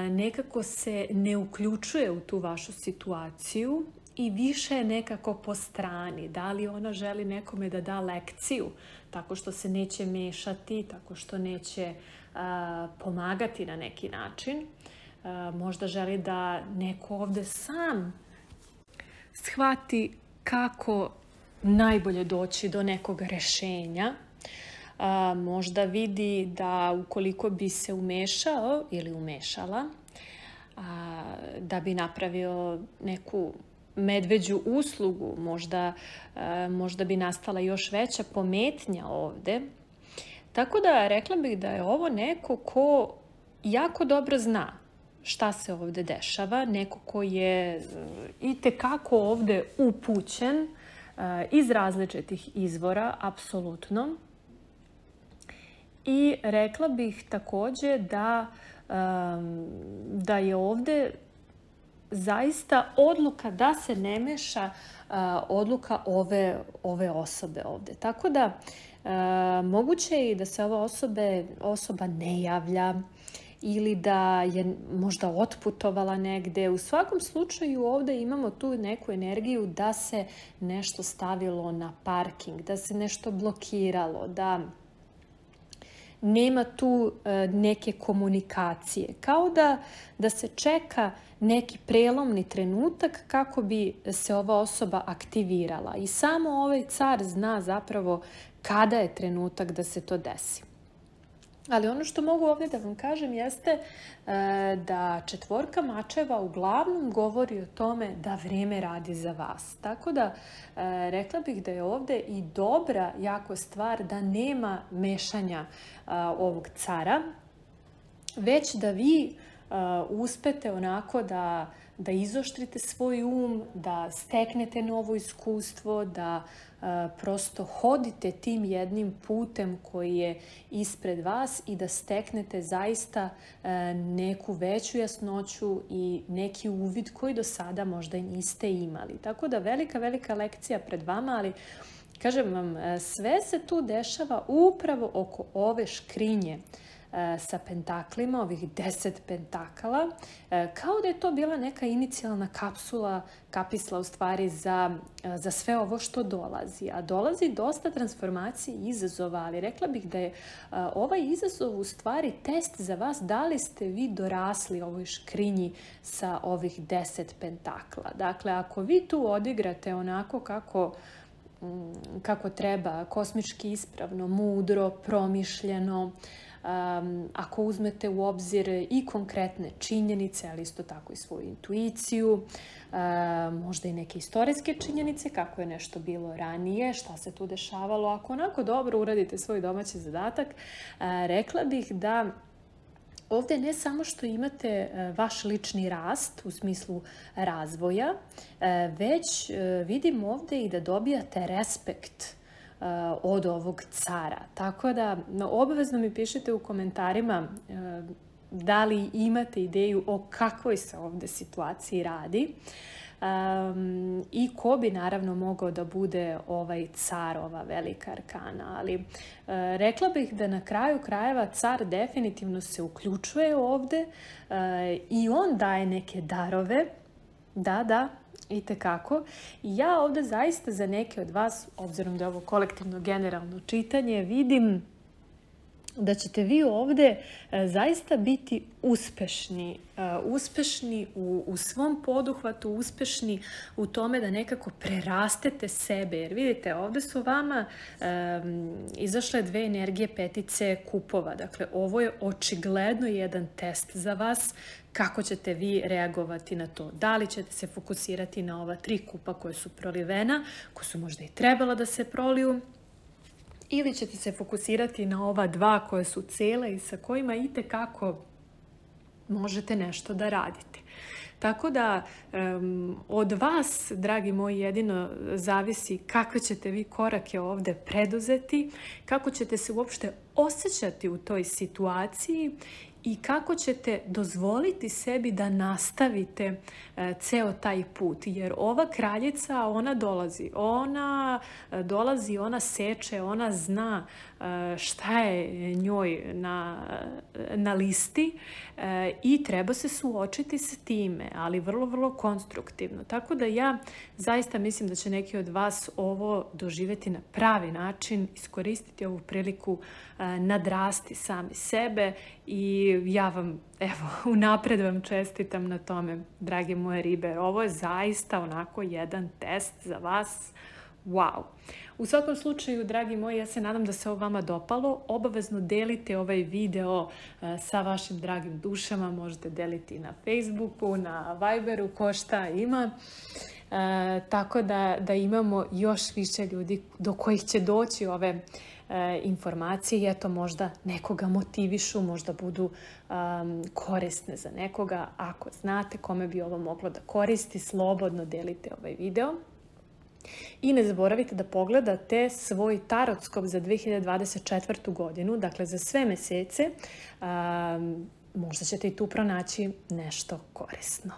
nekako se ne uključuje u tu vašu situaciju i više je nekako po strani? Da li ona želi nekome da da lekciju tako što se neće mešati, tako što neće pomagati na neki način. Možda želi da neko ovde sam shvati kako najbolje doći do nekog rešenja. Možda vidi da ukoliko bi se umešao ili umešala, da bi napravio neku medveđu uslugu, možda bi nastala još veća pometnja ovde. Tako da rekla bih da je ovo neko ko jako dobro zna šta se ovde dešava, neko ko je itekako ovde upućen iz različitih izvora, apsolutno. I rekla bih takođe da je ovde zaista odluka da se ne meša odluka ove osobe ovde. Tako da moguće je i da se ova osoba ne javlja ili da je možda otputovala negde. U svakom slučaju ovde imamo tu neku energiju da se nešto stavilo na parking, da se nešto blokiralo, da nema tu neke komunikacije. Kao da se čeka neki prelomni trenutak kako bi se ova osoba aktivirala. I samo ovaj car zna zapravo kada je trenutak da se to desi. Ali ono što mogu ovdje da vam kažem jeste da četvorka mačeva uglavnom govori o tome da vreme radi za vas. Tako da rekla bih da je ovdje i dobra jako stvar da nema mešanja ovog cara, već da vi uspete onako da izoštrite svoj um, da steknete novo iskustvo, da prosto hodite tim jednim putem koji je ispred vas i da steknete zaista neku veću jasnoću i neki uvid koji do sada možda niste imali. Tako da velika, velika lekcija pred vama, ali kažem vam, sve se tu dešava upravo oko ove škrinje sa pentaklima, ovih 10 pentakala, kao da je to bila neka inicijalna kapisla u stvari za sve ovo što dolazi. A dolazi dosta transformacije i izazova, ali rekla bih da je ovaj izazov u stvari test za vas da li ste vi dorasli ovoj škrinji sa ovih 10 pentakla. Dakle, ako vi tu odigrate onako kako treba, kosmički ispravno, mudro, promišljeno, ako uzmete u obzir i konkretne činjenice, ali isto tako i svoju intuiciju, možda i neke istorijske činjenice, kako je nešto bilo ranije, šta se tu dešavalo, ako onako dobro uradite svoj domaći zadatak, rekla bih da ovde ne samo što imate vaš lični rast u smislu razvoja, već vidim ovde i da dobijate respekt od ovog cara. Tako da obavezno mi pišite u komentarima da li imate ideju o kakvoj se ovde situaciji radi i ko bi naravno mogao da bude ovaj car, ova velika arkana. Ali rekla bih da na kraju krajeva car definitivno se uključuje ovde i on daje neke darove. Da, itekako. I ja ovde zaista za neke od vas, obzirom da je ovo kolektivno generalno čitanje, vidim da ćete vi ovde zaista biti uspešni. Uspešni u svom poduhvatu, uspešni u tome da nekako prerastete sebe. Jer vidite, ovde su vama izašle dve energije petice kupova. Dakle, ovo je očigledno jedan test za vas kako ćete vi reagovati na to. Da li ćete se fokusirati na ova 3 kupa koje su prolivena, koje su možda i trebala da se proliju, ili ćete se fokusirati na ova 2 koje su cele i sa kojima itekako možete nešto da radite. Tako da od vas, dragi moji, jedino zavisi kakve ćete vi korake ovde preduzeti, kako ćete se uopšte osjećati u toj situaciji i kako ćete dozvoliti sebi da nastavite ceo taj put. Jer ova kraljica, ona dolazi, ona seče, ona zna šta je njoj na listi i treba se suočiti s time, ali vrlo, vrlo konstruktivno. Tako da ja zaista mislim da će neki od vas ovo doživjeti na pravi način, iskoristiti ovu priliku, nadrasti sami sebe i ja vam, evo, unapred vam čestitam na tome, drage moje ribe. Ovo je zaista onako jedan test za vas. Wow! U svakom slučaju, dragi moji, ja se nadam da se ovo vama dopalo. Obavezno delite ovaj video sa vašim dragim dušama. Možete deliti na Facebooku, na Viberu, ko šta ima. Tako da imamo još više ljudi do kojih će doći ove informacije i eto možda nekoga motivišu, možda budu korisne za nekoga. Ako znate kome bi ovo moglo da koristi, slobodno delite ovaj video. I ne zaboravite da pogledate svoj tarotskop za 2024. godinu, dakle za sve mesece, možda ćete i tu pronaći nešto korisno.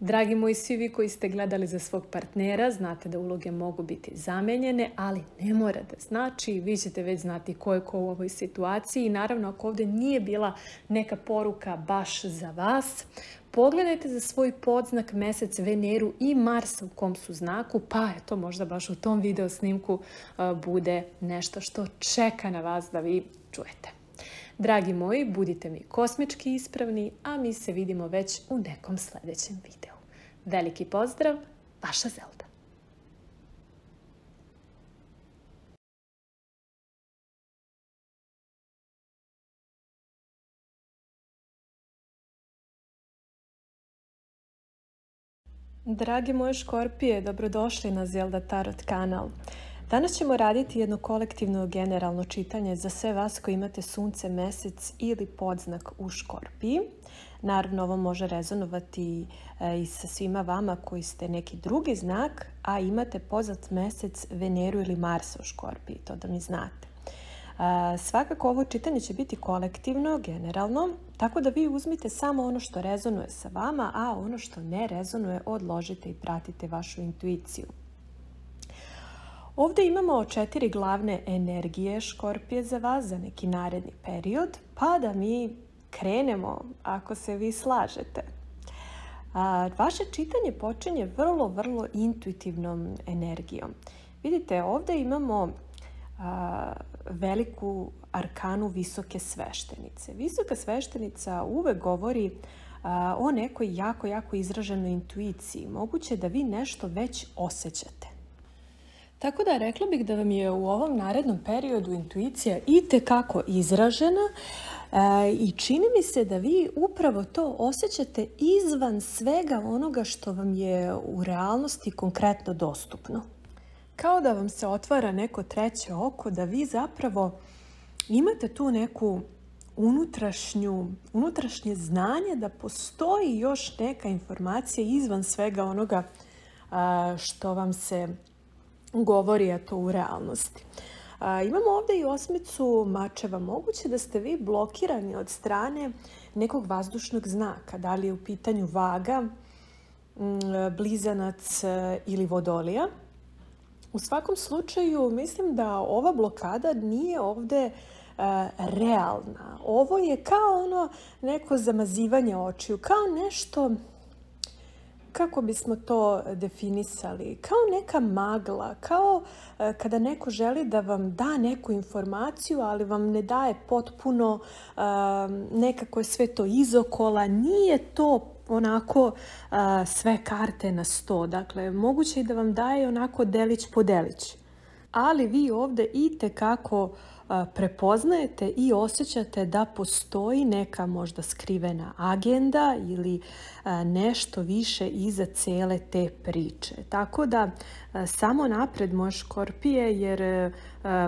Dragi moji, svi vi koji ste gledali za svog partnera, znate da uloge mogu biti zamenjene, ali ne mora da znači. Vi ćete već znati ko je ko u ovoj situaciji i naravno ako ovdje nije bila neka poruka baš za vas, pogledajte za svoj podznak, mesec, Veneru i Mars u kom su znaku, pa eto možda baš u tom video snimku bude nešto što čeka na vas da vi čujete. Dragi moji, budite mi kosmički ispravni, a mi se vidimo već u nekom sljedećem videu. Veliki pozdrav, vaša Zelda. Dragi moje škorpije, dobrodošli na Zelda Tarot kanal. Danas ćemo raditi jedno kolektivno generalno čitanje za sve vas koji imate sunce, mesec ili podznak u škorpiji. Naravno, ovo može rezonovati i sa svima vama koji ste neki drugi znak, a imate podznak, mesec, Veneru ili Marsa u škorpiji, to da mi znate. Svakako ovo čitanje će biti kolektivno, generalno, tako da vi uzmite samo ono što rezonuje sa vama, a ono što ne rezonuje odložite i pratite vašu intuiciju. Ovdje imamo 4 glavne energije škorpije za vas za neki naredni period, pa da mi krenemo ako se vi slažete. Vaše čitanje počinje vrlo, vrlo intuitivnom energijom. Vidite, ovdje imamo veliku arkanu Visoke sveštenice. Visoka sveštenica uvek govori o nekoj jako, jako izraženoj intuiciji. Moguće da vi nešto već osjećate. Tako da rekla bih da vam je u ovom narednom periodu intuicija itekako izražena i čini mi se da vi upravo to osjećate izvan svega onoga što vam je u realnosti konkretno dostupno. Kao da vam se otvara neko treće oko, da vi zapravo imate tu neku unutrašnje znanje da postoji još neka informacija izvan svega onoga što vam se govori, a to u realnosti. Imamo ovdje i osmicu mačeva. Moguće da ste vi blokirani od strane nekog vazdušnog znaka, da li je u pitanju vaga, blizanac ili vodolija. U svakom slučaju mislim da ova blokada nije ovdje realna. Ovo je kao ono neko zamazivanje očiju, kao nešto, kako bismo to definisali, kao neka magla, kao kada neko želi da vam da neku informaciju, ali vam ne daje potpuno, nekako je sve to izokola, nije to onako sve karte na 100. Dakle, moguće je da vam daje onako delić po delić. Ali vi ovdje itekako prepoznajete i osjećate da postoji neka možda skrivena agenda ili nešto više iza cele te priče. Tako da samo napred, moje škorpije, jer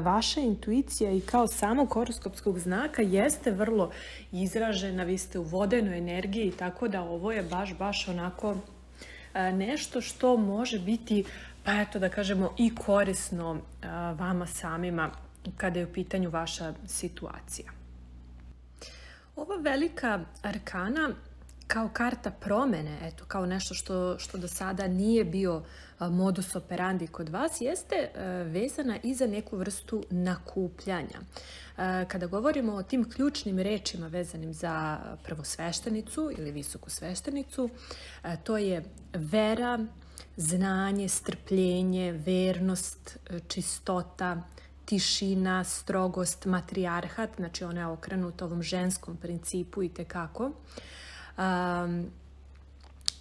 vaša intuicija i kao samog horoskopskog znaka jeste vrlo izražena. Vi ste u vodenoj energiji, tako da ovo je baš onako nešto što može biti, pa eto da kažemo, i korisno vama samima kada je u pitanju vaša situacija. Ova velika arkana kao karta promene, eto, kao nešto što do sada nije bio modus operandi kod vas, jeste vezana i za neku vrstu nakupljanja. Kada govorimo o tim ključnim rečima vezanim za prvosveštenicu ili visoku sveštenicu, to je vera, znanje, strpljenje, vernost, čistota, tišina, strogost, matrijarhat, znači ona je okrenuta ovom ženskom principu i tekako.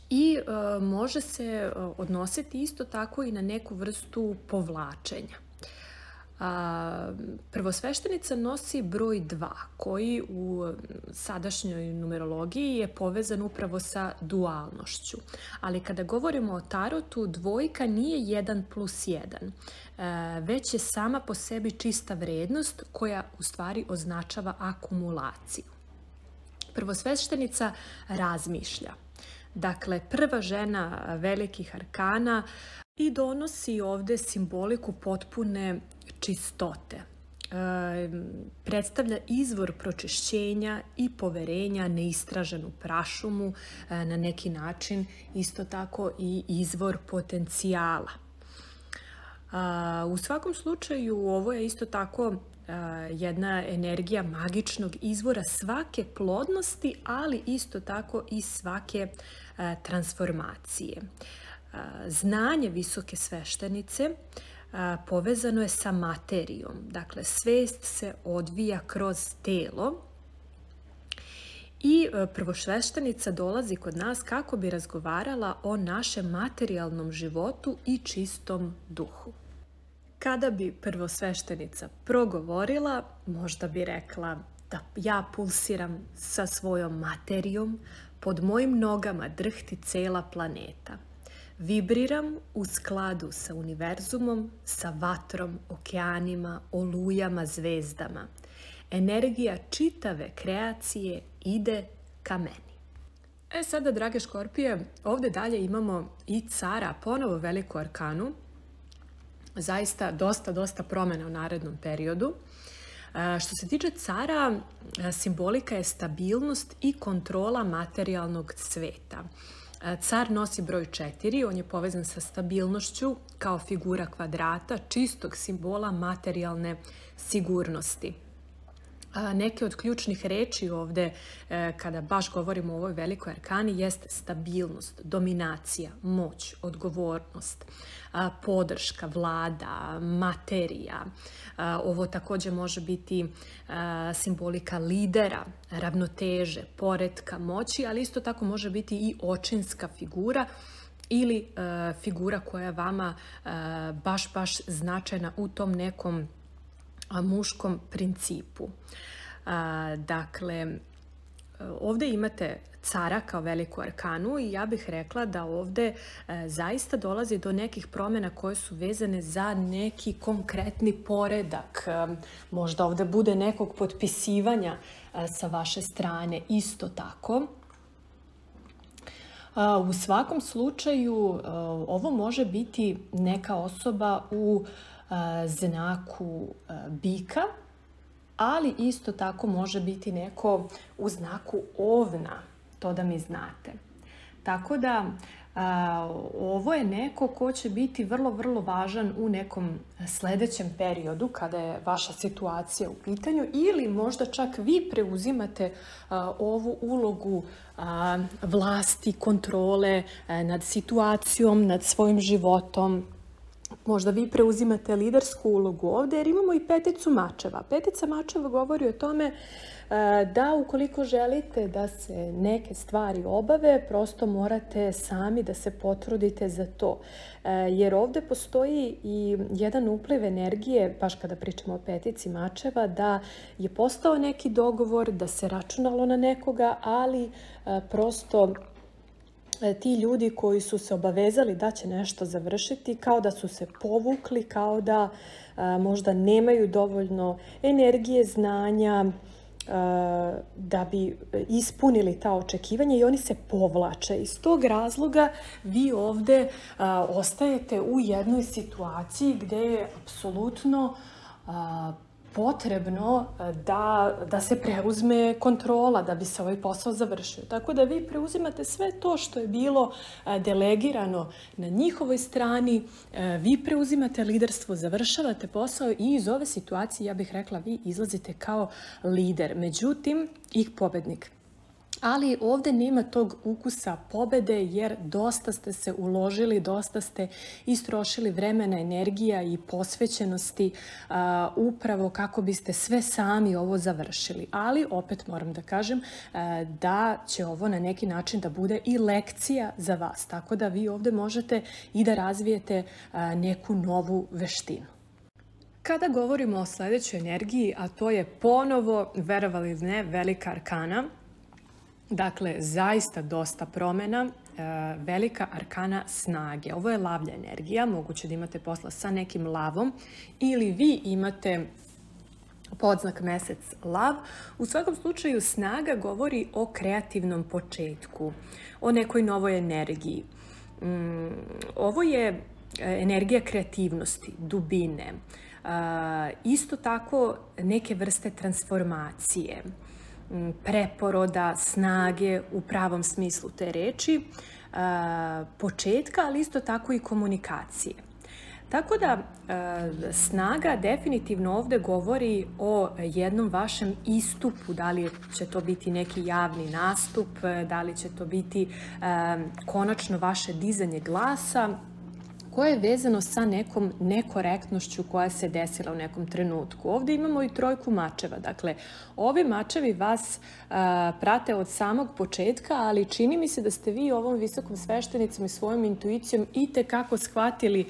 I može se odnositi isto tako i na neku vrstu povlačenja. Prvosveštenica nosi broj 2, koji u sadašnjoj numerologiji je povezan upravo sa dualnošću. Ali kada govorimo o tarotu, dvojka nije 1 plus 1, već je sama po sebi čista vrednost koja u stvari označava akumulaciju. Prvosveštenica razmišlja. Dakle, prva žena velikih arkana i donosi ovdje simboliku potpune čistote. Predstavlja izvor pročišćenja i poverenja, neistraženu prašumu, na neki način isto tako i izvor potencijala. U svakom slučaju, ovo je isto tako jedna energija magičnog izvora svake plodnosti, ali isto tako i svake transformacije. Znanje visoke sveštenice povezano je sa materijom. Dakle, svest se odvija kroz telo i prvosveštenica dolazi kod nas kako bi razgovarala o našem materijalnom životu i čistom duhu. Kada bi prvosveštenica progovorila, možda bi rekla da ja pulsiram sa svojom materijom, pod mojim nogama drhti cela planeta. Vibriram u skladu sa univerzumom, sa vatrom, okeanima, olujama, zvezdama. Energija čitave kreacije ide ka meni. E sada, drage Škorpije, ovdje dalje imamo i cara, ponovo veliku arkanu. Zaista dosta promjena u narednom periodu. Što se tiče cara, simbolika je stabilnost i kontrola materijalnog sveta. Car nosi broj 4, on je povezan sa stabilnošću kao figura kvadrata, čistog simbola materijalne sigurnosti. Neke od ključnih reči ovdje, kada baš govorimo o ovoj velikoj arkani, jeste stabilnost, dominacija, moć, odgovornost, podrška, vlada, materija. Ovo također može biti simbolika lidera, ravnoteže, poretka, moći, ali isto tako može biti i očinska figura ili figura koja je vama baš značajna u tom nekom muškom principu. Dakle, ovdje imate cara kao veliku arkanu i ja bih rekla da ovdje zaista dolazi do nekih promjena koje su vezane za neki konkretni poredak. Možda ovdje bude nekog potpisivanja sa vaše strane isto tako. U svakom slučaju, ovo može biti neka osoba u znaku bika, ali isto tako može biti neko u znaku ovna, to da mi znate. Tako da ovo je neko ko će biti vrlo važan u nekom sljedećem periodu kada je vaša situacija u pitanju, ili možda čak vi preuzimate ovu ulogu vlasti, kontrole nad situacijom, nad svojim životom. Možda vi preuzimate lidersku ulogu ovdje, jer imamo i peticu mačeva. Petica mačeva govori o tome da ukoliko želite da se neke stvari obave, prosto morate sami da se potrudite za to. Jer ovdje postoji i jedan upliv energije, baš kada pričamo o petici mačeva, da je postao neki dogovor, da se računalo na nekoga, ali prosto ti ljudi koji su se obavezali da će nešto završiti, kao da su se povukli, kao da možda nemaju dovoljno energije, znanja da bi ispunili ta očekivanja i oni se povlače. Iz tog razloga vi ovdje ostajete u jednoj situaciji gdje je apsolutno potrebno da se preuzme kontrola da bi se ovaj posao završio. Tako da vi preuzimate sve to što je bilo delegirano na njihovoj strani, vi preuzimate liderstvo, završavate posao i iz ove situacije, ja bih rekla, vi izlazite kao lider, međutim i pobednik. Ali ovdje nema tog ukusa pobede jer dosta ste se uložili, dosta ste istrošili vremena, energija i posvećenosti upravo kako biste sve sami ovo završili. Ali opet moram da kažem da će ovo na neki način da bude i lekcija za vas. Tako da vi ovdje možete i da razvijete neku novu veštinu. Kada govorimo o sljedećoj energiji, a to je ponovo, verovali ili ne, velika arkana. Dakle, zaista dosta promjena, velika arkana snage. Ovo je lavlja energija, moguće da imate posla sa nekim lavom ili vi imate podznak mjesec lav. U svakom slučaju snaga govori o kreativnom početku, o nekoj novoj energiji. Ovo je energija kreativnosti, dubine, isto tako neke vrste transformacije, preporoda, snage u pravom smislu te reči, početka, ali isto tako i komunikacije. Tako da snaga definitivno ovdje govori o jednom vašem istupu, da li će to biti neki javni nastup, da li će to biti konačno vaše dizanje glasa, koje je vezano sa nekom nekorektnošću koja se desila u nekom trenutku. Ovdje imamo i trojku mačeva. Dakle, ovi mačevi vas prate od samog početka, ali čini mi se da ste vi ovom visokom sveštenicom i svojom intuicijom itekako shvatili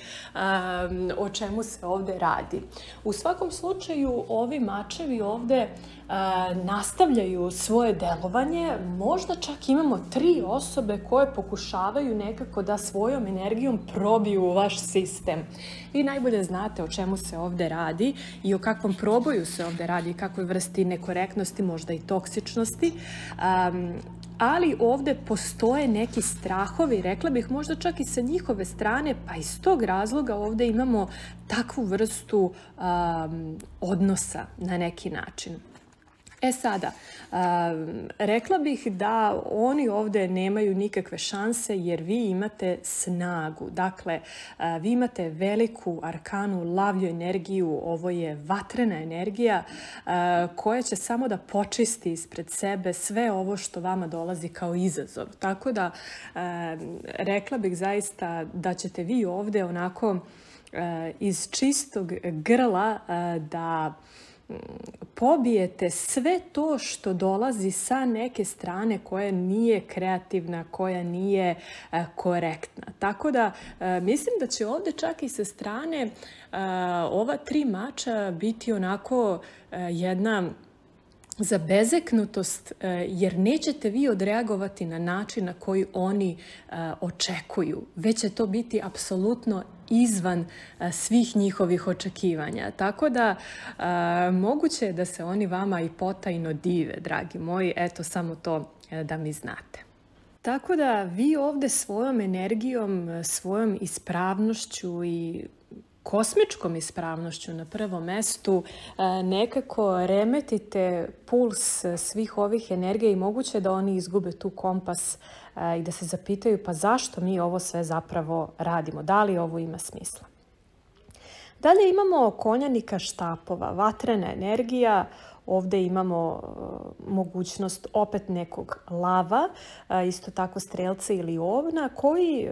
o čemu se ovdje radi. U svakom slučaju, ovi mačevi ovdje nastavljaju svoje delovanje. Možda čak imamo tri osobe koje pokušavaju nekako da svojom energijom probiju vaš sistem. Vi najbolje znate o čemu se ovdje radi i o kakvom proboju se ovdje radi i kakvoj vrsti nekorektnosti, možda i toksičnosti. Ali ovdje postoje neki strahovi, rekla bih možda čak i sa njihove strane, pa iz tog razloga ovdje imamo takvu vrstu odnosa na neki način. E sada, rekla bih da oni ovdje nemaju nikakve šanse jer vi imate snagu. Dakle, vi imate veliku arkanu, lavlju energiju, ovo je vatrena energija koja će samo da počisti ispred sebe sve ovo što vama dolazi kao izazov. Tako da, rekla bih zaista da ćete vi ovdje onako iz čistog grla da pobijete sve to što dolazi sa neke strane koja nije kreativna, koja nije korektna. Tako da mislim da će ovdje čak i sa strane ova tri mača biti onako jedna zabezeknutost jer nećete vi odreagovati na način na koji oni očekuju. Već će to biti apsolutno izvan svih njihovih očekivanja. Tako da moguće je da se oni vama i potajno dive, dragi moji. Eto, samo to da mi znate. Tako da vi ovdje svojom energijom, svojom ispravnošću i kosmičkom ispravnošću na prvom mjestu nekako remetite puls svih ovih energija i moguće da oni izgube tu kompas i da se zapitaju pa zašto mi ovo sve zapravo radimo, da li ovo ima smisla. Dalje imamo konjanika štapova, vatrena energija. Ovdje imamo mogućnost opet nekog lava, isto tako strelca ili ovna koji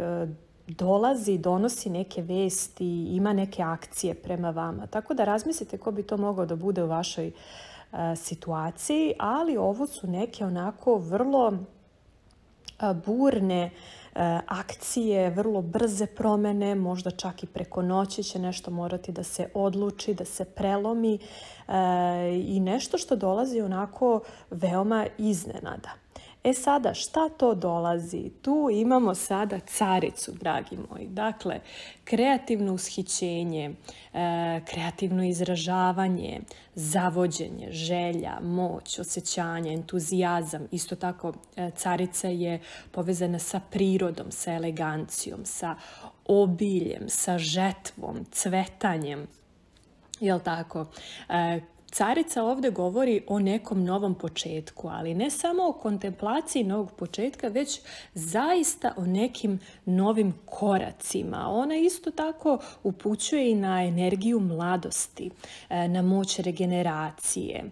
dolazi, donosi neke vesti, ima neke akcije prema vama. Tako da razmislite ko bi to mogao da bude u vašoj situaciji, ali ovo su neke onako vrlo burne akcije, vrlo brze promjene, možda čak i preko noći će nešto morati da se odluči, da se prelomi i nešto što dolazi onako veoma iznenada. E sada, šta to dolazi? Tu imamo sada caricu, dragi moji. Dakle, kreativno ushićenje, kreativno izražavanje, zavođenje, želja, moć, osjećanje, entuzijazam. Isto tako, carica je povezana sa prirodom, sa elegancijom, sa obiljem, sa žetvom, cvetanjem. Jel tako? Carica ovdje govori o nekom novom početku, ali ne samo o kontemplaciji novog početka, već zaista o nekim novim koracima. Ona isto tako upućuje i na energiju mladosti, na moć regeneracije.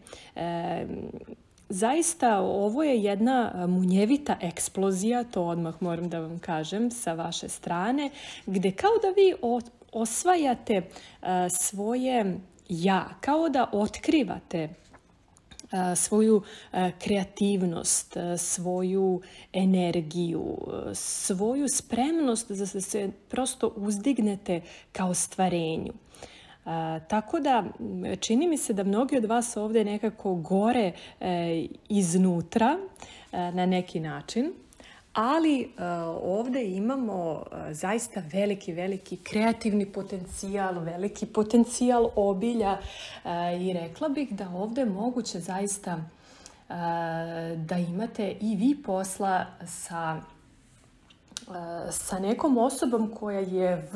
Zaista ovo je jedna munjevita eksplozija, to odmah moram da vam kažem, sa vaše strane, gdje kao da vi osvajate svoje ja, kao da otkrivate svoju kreativnost, svoju energiju, svoju spremnost da se prosto uzdignete ka ostvarenju. Tako da čini mi se da mnogi od vas ovdje nekako gore iznutra na neki način, ali ovdje imamo zaista veliki kreativni potencijal, veliki potencijal obilja i rekla bih da ovdje je moguće zaista da imate i vi posla sa nekom osobom koja je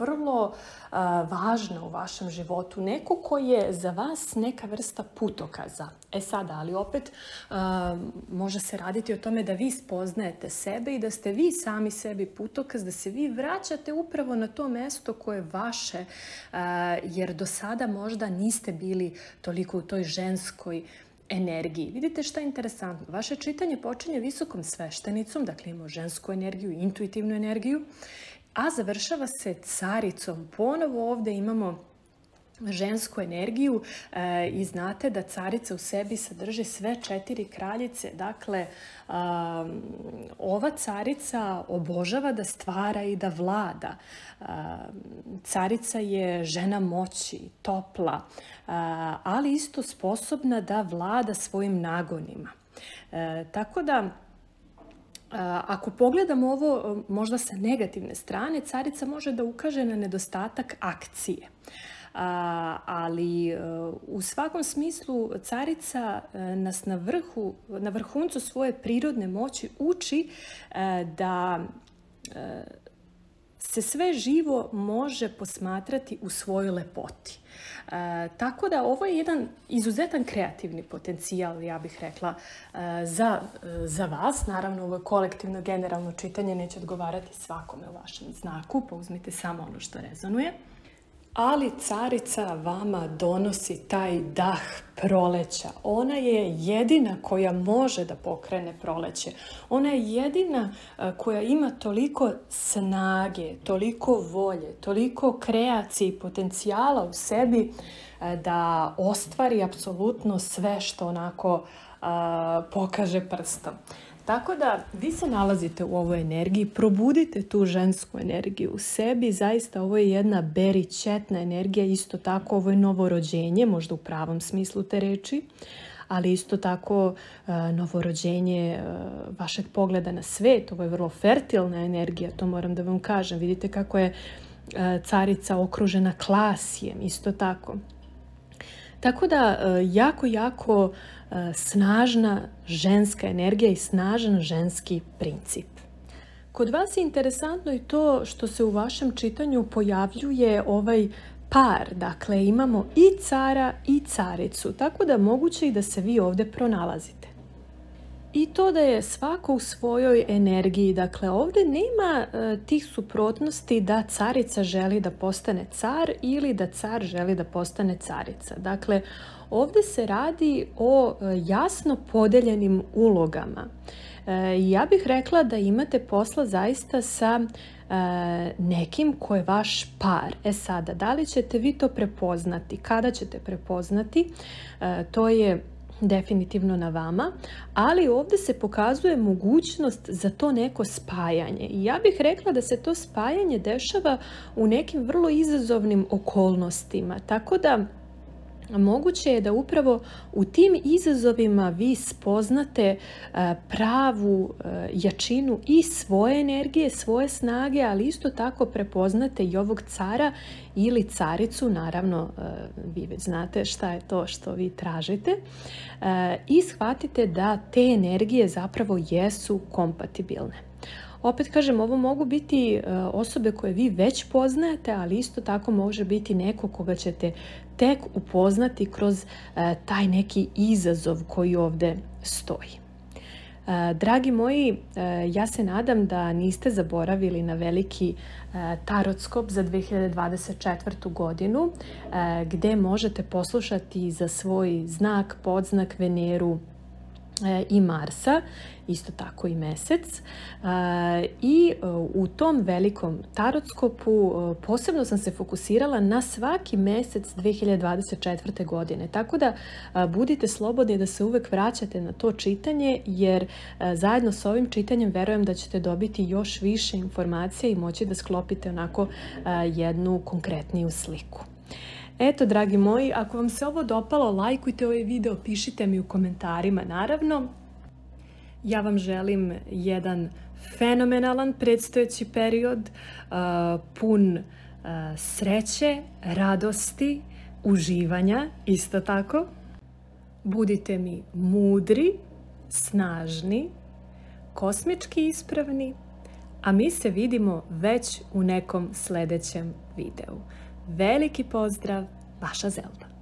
vrlo važna u vašem životu. Neko koji je za vas neka vrsta putokaza. E sada, ali opet može se raditi o tome da vi spoznajete sebe i da ste vi sami sebi putokaz, da se vi vraćate upravo na to mesto koje je vaše, jer do sada možda niste bili toliko u toj ženskoj energiji. Vidite šta je interesantno. Vaše čitanje počinje visokom sveštenicom, dakle imamo žensku energiju, intuitivnu energiju, a završava se caricom. Ponovo ovdje imamo žensku energiju i znate da carica u sebi sadrži sve četiri kraljice. Dakle, ova carica obožava da stvara i da vlada. Carica je žena moći, topla, ali isto sposobna da vlada svojim nagonima. Tako da, ako pogledamo ovo možda sa negativne strane, carica može da ukaže na nedostatak akcije. Ali u svakom smislu carica nas na vrhuncu svoje prirodne moći uči da se sve živo može posmatrati u svojoj lepoti. Tako da ovo je jedan izuzetan kreativni potencijal, ja bih rekla, za vas. Naravno, ovo je kolektivno generalno čitanje, neće odgovarati svakome u vašem znaku, pa uzmite samo ono što rezonuje. Ali carica vama donosi taj dah proleća. Ona je jedina koja može da pokrene proleće. Ona je jedina koja ima toliko snage, toliko volje, toliko kreacije i potencijala u sebi da ostvari apsolutno sve što onako pokaže prstom. Tako da vi se nalazite u ovoj energiji, probudite tu žensku energiju u sebi. Zaista ovo je jedna beričetna energija, isto tako ovo je novorođenje, možda u pravom smislu te reči, ali isto tako novorođenje vašeg pogleda na svet. Ovo je vrlo fertilna energija, to moram da vam kažem. Vidite kako je carica okružena klasijem, isto tako. Tako da jako snažna ženska energija i snažan ženski princip. Kod vas je interesantno i to što se u vašem čitanju pojavljuje ovaj par. Dakle, imamo i cara i caricu, tako da moguće i da se vi ovdje pronalazite. I to da je svako u svojoj energiji. Dakle, ovdje nema tih suprotnosti da carica želi da postane car ili da car želi da postane carica. Dakle, ovdje se radi o jasno podeljenim ulogama. Ja bih rekla da imate posla zaista sa nekim ko je vaš par. E sada, da li ćete vi to prepoznati? Kada ćete prepoznati? To je definitivno na vama, ali ovdje se pokazuje mogućnost za to neko spajanje. I ja bih rekla da se to spajanje dešava u nekim vrlo izazovnim okolnostima. Tako da moguće je da upravo u tim izazovima vi spoznate pravu jačinu i svoje energije, svoje snage, ali isto tako prepoznate i ovog cara ili caricu. Naravno, vi već znate šta je to što vi tražite i shvatite da te energije zapravo jesu kompatibilne. Opet kažem, ovo mogu biti osobe koje vi već poznajete, ali isto tako može biti neko koga ćete tek upoznati kroz taj neki izazov koji ovdje stoji. Dragi moji, ja se nadam da niste zaboravili na veliki tarotskop za 2024. godinu, gdje možete poslušati za svoj znak, podznak, Veneru i Marsa, isto tako i Mesec. I u tom velikom tarotskopu posebno sam se fokusirala na svaki mjesec 2024. godine. Tako da budite slobodni da se uvek vraćate na to čitanje, jer zajedno s ovim čitanjem verujem da ćete dobiti još više informacija i moći da sklopite onako jednu konkretniju sliku. Eto, dragi moji, ako vam se ovo dopalo, lajkujte ovaj video, pišite mi u komentarima, naravno. Ja vam želim jedan fenomenalan predstojeći period, pun sreće, radosti, uživanja, isto tako. Budite mi mudri, snažni, kosmički ispravni, a mi se vidimo već u nekom sljedećem videu. Veliki pozdrav, vaša Zelda.